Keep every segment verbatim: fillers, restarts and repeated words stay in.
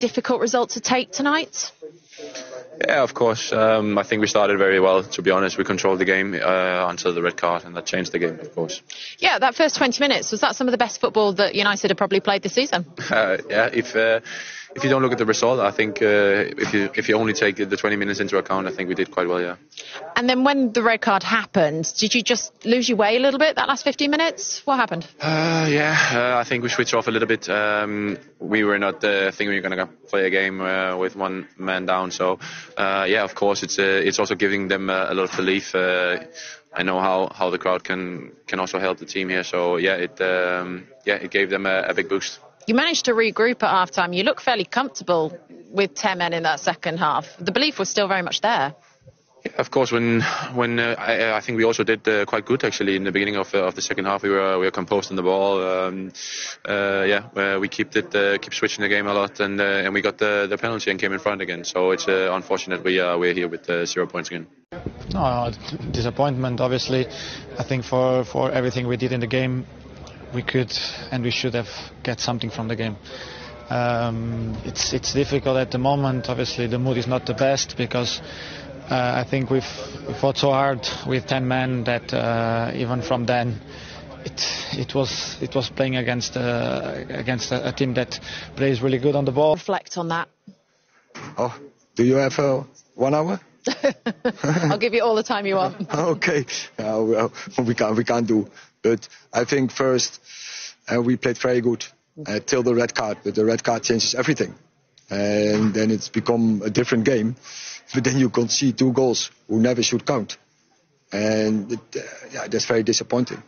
difficult result to take tonight? Yeah, of course. Um, I think we started very well, to be honest. We controlled the game uh, until the red card, and that changed the game, of course. Yeah, that first twenty minutes, was that some of the best football that United have probably played this season? Uh, yeah, if uh, if you don't look at the result, I think uh, if you if you only take the twenty minutes into account, I think we did quite well, yeah. And then when the red card happened, did you just lose your way a little bit that last fifteen minutes? What happened? Uh, yeah, uh, I think we switched off a little bit. Um, we were not uh, thinking we were going to play a game uh, with one man down, so... Uh, yeah, of course, it's uh, it's also giving them uh, a lot of belief. Uh, I know how, how the crowd can can also help the team here. So yeah, it um, yeah it gave them a, a big boost. You managed to regroup at halftime. You look fairly comfortable with ten men in that second half. The belief was still very much there. Yeah, of course, when when uh, I, I think we also did uh, quite good actually in the beginning of uh, of the second half. We were we were composed on the ball. Um, uh, yeah, uh, we kept it, uh, keep switching the game a lot, and uh, and we got the the penalty and came in front again. So it's uh, unfortunate we are uh, we're here with uh, zero points again. No, disappointment obviously. I think for for everything we did in the game, we could and we should have get something from the game. Um, it's it's difficult at the moment. Obviously, the mood is not the best because. Uh, I think we've fought so hard with ten men that uh, even from then, it it was it was playing against uh, against a, a team that plays really good on the ball. Reflect on that. Oh, do you have uh, one hour? I'll give you all the time you want. Okay, uh, well, we can't we can't do. But I think first uh, we played very good uh, till the red card. But the red card changes everything, and then it's become a different game. But then you concede two goals who never should count. And it, uh, yeah, that's very disappointing.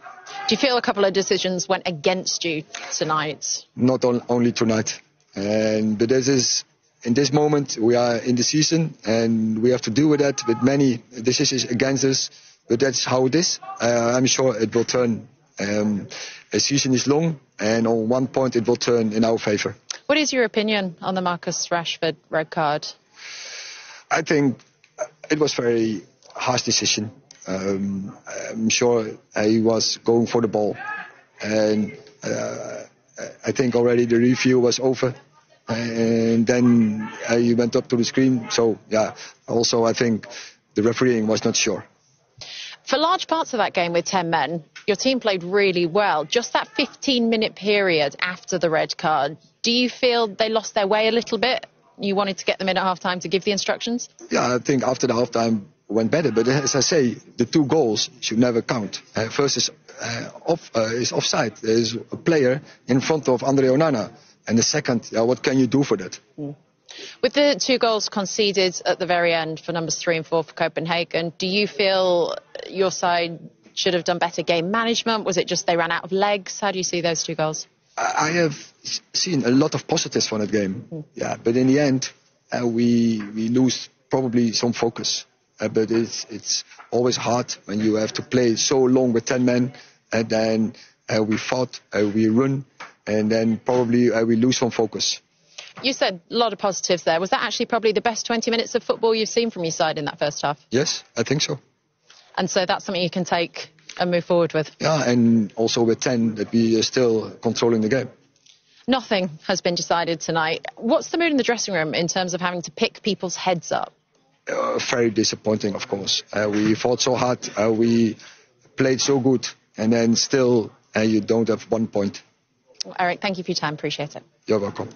Do you feel a couple of decisions went against you tonight? Not on, only tonight. And, but this is, in this moment, we are in the season and we have to deal with that, with many decisions against us. But that's how it is. Uh, I'm sure it will turn. Um, a season is long and on one point it will turn in our favour. What is your opinion on the Marcus Rashford red card? I think it was a very harsh decision. Um, I'm sure he was going for the ball. And uh, I think already the review was over. And then he went up to the screen. So, yeah, also I think the refereeing was not sure. For large parts of that game with ten men, your team played really well. Just that fifteen-minute period after the red card, do you feel they lost their way a little bit? You wanted to get them in at half-time to give the instructions? Yeah, I think after the half-time went better. But as I say, the two goals should never count. Uh, first is, uh, off, uh, is offside. There is a player in front of Andre Onana. And the second, uh, what can you do for that? Mm. With the two goals conceded at the very end for numbers three and four for Copenhagen, do you feel your side should have done better game management? Was it just they ran out of legs? How do you see those two goals? I have seen a lot of positives from that game, yeah. But in the end, uh, we we lose probably some focus. Uh, but it's it's always hard when you have to play so long with ten men, and then uh, we fought, uh, we run, and then probably uh, we lose some focus. You said a lot of positives there. Was that actually probably the best twenty minutes of football you've seen from your side in that first half? Yes, I think so. And so that's something you can take and move forward with. Yeah, and also with ten, that we are still controlling the game. Nothing has been decided tonight. What's the mood in the dressing room in terms of having to pick people's heads up? Uh, very disappointing, of course. Uh, we fought so hard, uh, we played so good, and then still uh, you don't have one point. Well, Eric, thank you for your time. Appreciate it. You're welcome.